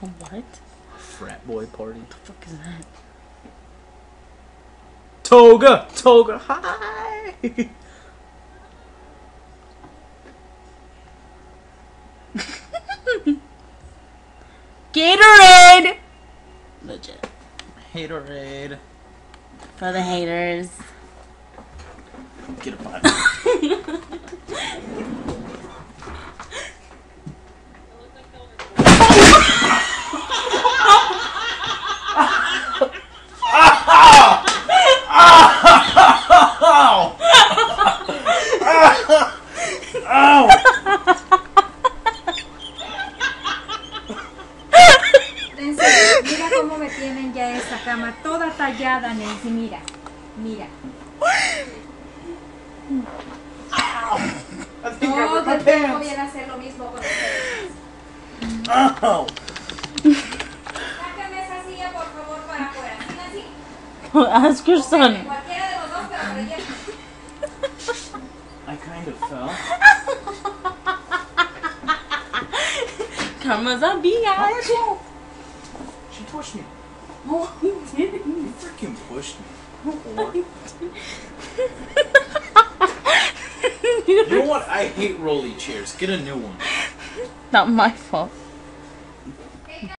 What? Frat boy party. What the fuck is that? Toga! Toga! Hi! Gatorade! Legit. Haterade. For the haters. Get a bite. Nancy, mira, mira. Todo el tiempo viene a hacer lo mismo con ustedes. Sácame esa silla, por favor, para afuera. ¿Sí, Nancy? Ask your son. Cualquiera de los dos, pero para ella. I kind of fell. Karma's a bitch. She touched me. Oh, he didn't. You freaking pushed me. You know what? I hate rolly chairs. Get a new one. Not my fault.